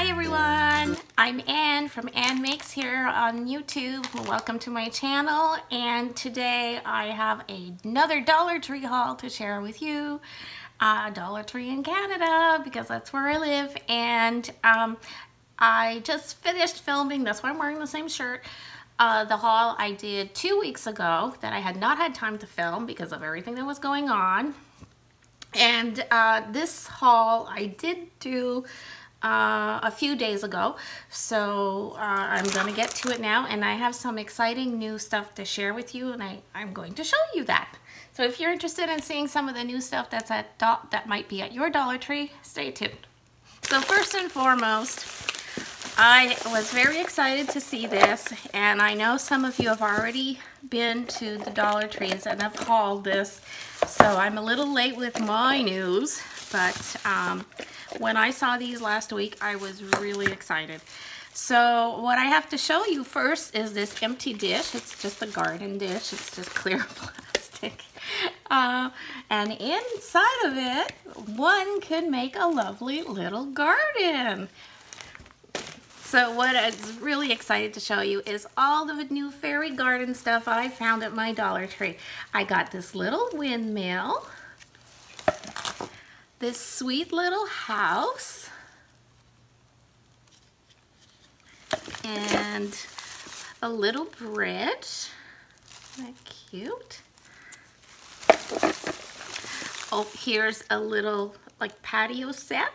Hi everyone, I'm Ann from Ann Makes here on YouTube. Welcome to my channel, and today I have another Dollar Tree haul to share with you. Dollar Tree in Canada, because that's where I live, and I just finished filming, that's why I'm wearing the same shirt, the haul I did 2 weeks ago that I had not had time to film because of everything that was going on. And this haul I did do a few days ago, so I'm gonna get to it now, and I have some exciting new stuff to share with you, and I'm going to show you that. So if you're interested in seeing some of the new stuff that's that might be at your Dollar Tree, stay tuned. So first and foremost, I was very excited to see this, and I know some of you have already been to the Dollar Trees and have hauled this, so I'm a little late with my news, but when I saw these last week, I was really excited. So what I have to show you first is this empty dish. It's just a garden dish. It's just clear plastic. And inside of it, one could make a lovely little garden. So what I'm really excited to show you is all the new Fairy Garden stuff I found at my Dollar Tree. I got this little windmill, this sweet little house, and a little bridge. Isn't that cute? Oh, here's a little like patio set,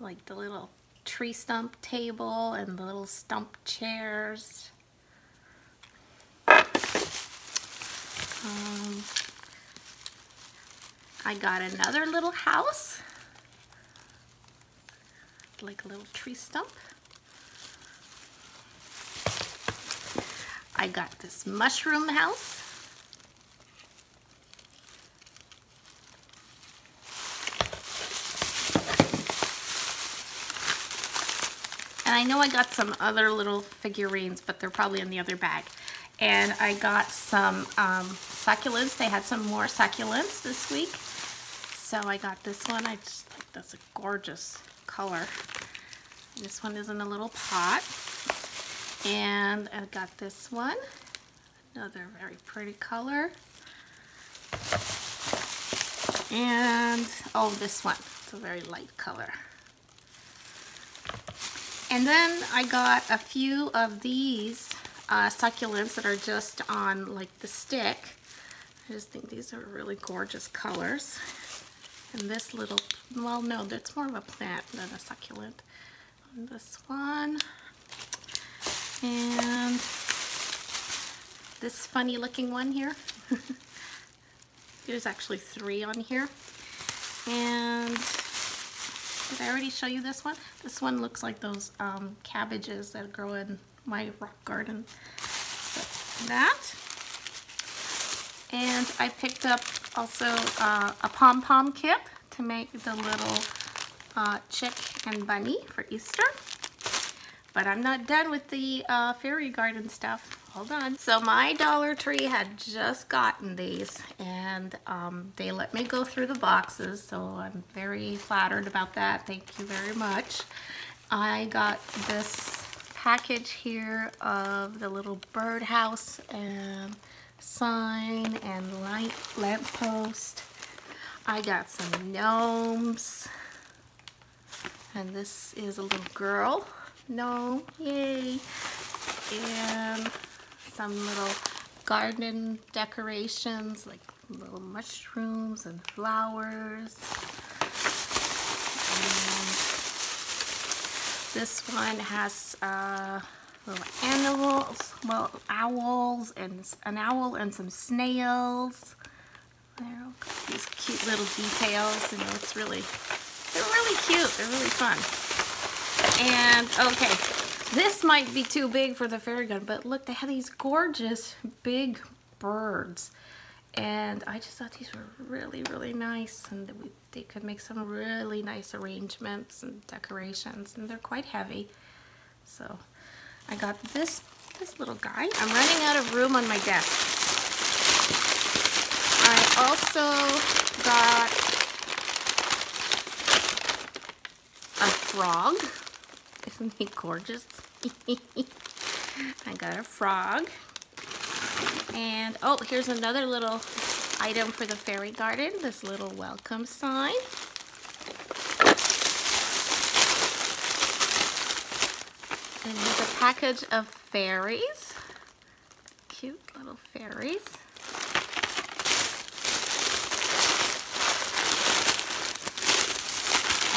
like the little tree stump table and the little stump chairs. I got another little house, like a little tree stump. I got this mushroom house. And I know I got some other little figurines, but they're probably in the other bag. And I got some succulents. They had some more succulents this week. So I got this one. I just think that's a gorgeous color. This one is in a little pot. And I got this one, another very pretty color. And oh, this one, it's a very light color. And then I got a few of these succulents that are just on like the stick. I just think these are really gorgeous colors. And this little, well, no, that's more of a plant than a succulent. And this one. And this funny looking one here. There's actually three on here. And did I already show you this one? This one looks like those cabbages that grow in my rock garden. So that. And I picked up also a pom-pom kit to make the little chick and bunny for Easter. But I'm not done with the Fairy Garden stuff. Hold on. So my Dollar Tree had just gotten these, and they let me go through the boxes, so I'm very flattered about that. Thank you very much. I got this package here of the little birdhouse and sign and lamppost. I got some gnomes, and this is a little girl gnome, yay, and some little garden decorations like little mushrooms and flowers. And this one has little animals, well, owls, and an owl and some snails. There, these cute little details, and it's really, they're really cute, they're really fun. And okay, this might be too big for the Fairy Garden, but look, they had these gorgeous big birds, and I just thought these were really, really nice, and they could make some really nice arrangements and decorations, and they're quite heavy, so I got this little guy. I'm running out of room on my desk. I also got a frog. Isn't he gorgeous? I got a frog. And oh, here's another little item for the fairy garden, this little welcome sign. And here's a package of fairies, cute little fairies.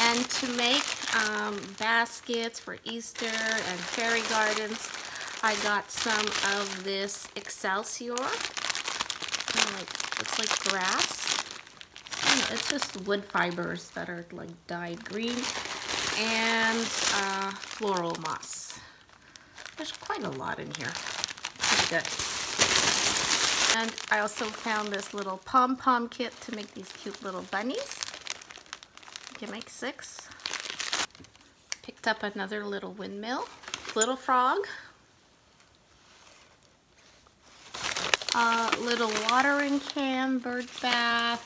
And to make baskets for Easter and fairy gardens, I got some of this excelsior, kind of like, it's like grass. It's just wood fibers that are like dyed green, and floral moss. There's quite a lot in here, pretty good. And I also found this little pom-pom kit to make these cute little bunnies. You can make 6. Picked up another little windmill, little frog, little watering can, bird bath,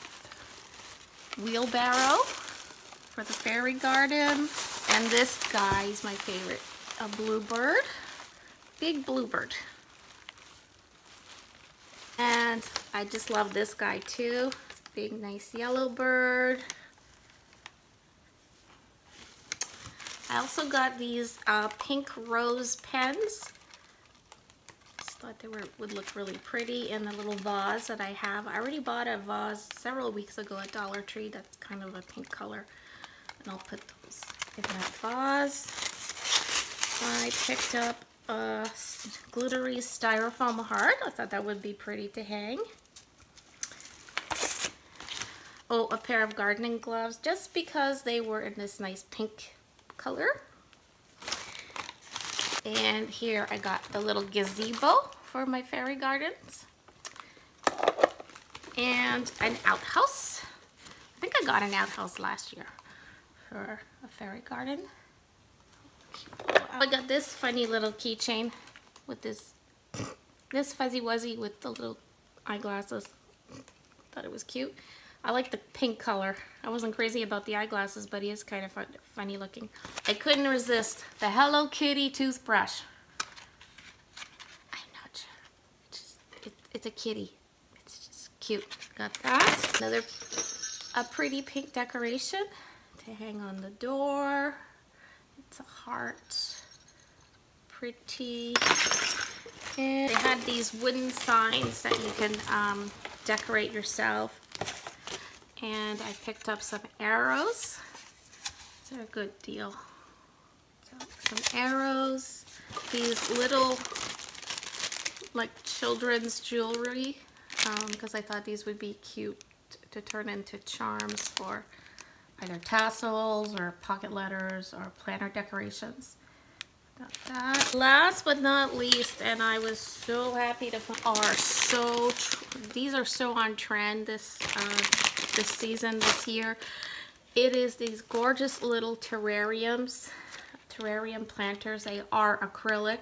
wheelbarrow for the fairy garden, and this guy is my favorite, a bluebird, big bluebird. And I just love this guy too, big nice yellow bird. I also got these pink rose pens. Just thought they would look really pretty in the little vase that I have. I already bought a vase several weeks ago at Dollar Tree that's kind of a pink color. And I'll put those in that vase. I picked up a glittery styrofoam heart. I thought that would be pretty to hang. Oh, a pair of gardening gloves, just because they were in this nice pink color. And here I got the little gazebo for my fairy gardens. And an outhouse. I think I got an outhouse last year for a fairy garden. I got this funny little keychain with this fuzzy wuzzy with the little eyeglasses. Thought it was cute. I like the pink color. I wasn't crazy about the eyeglasses, but he is kind of funny looking. I couldn't resist the Hello Kitty toothbrush. I'm not sure. It's a kitty. It's just cute. Got that. A pretty pink decoration to hang on the door. It's a heart. Pretty. And they had these wooden signs that you can decorate yourself. And I picked up some arrows. They're a good deal. So some arrows, these little like children's jewelry, because I thought these would be cute to turn into charms for either tassels or pocket letters or planner decorations. Got that. Last but not least, and I was so happy to find, these are so on trend this season, this year. It is these gorgeous little terrarium planters. They are acrylic.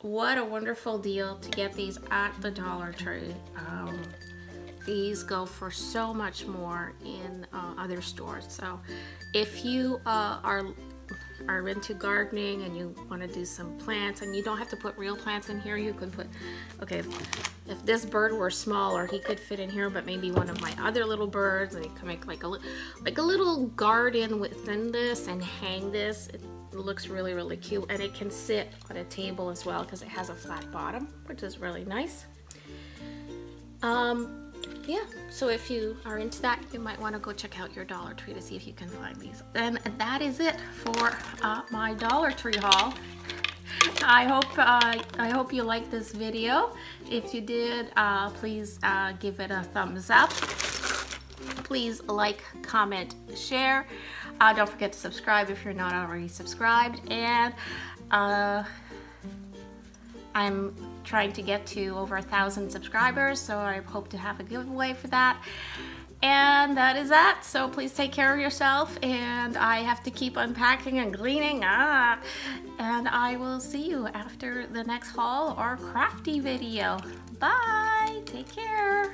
What a wonderful deal to get these at the Dollar Tree. These go for so much more in other stores. So if you are into gardening and you want to do some plants, and you don't have to put real plants in here, you can put, okay, if this bird were smaller he could fit in here, but maybe one of my other little birds, and you can make like a little garden within this and hang this. It looks really, really cute, and it can sit on a table as well because it has a flat bottom, which is really nice. Yeah, so if you are into that, you might want to go check out your Dollar Tree to see if you can find these. And that is it for my Dollar Tree haul. I hope you liked this video. If you did, please give it a thumbs up. Please like, comment, share. Don't forget to subscribe if you're not already subscribed. And I'm trying to get to over 1,000 subscribers, so I hope to have a giveaway for that. And that is that, so please take care of yourself, and I have to keep unpacking and cleaning, and I will see you after the next haul or crafty video. Bye, take care.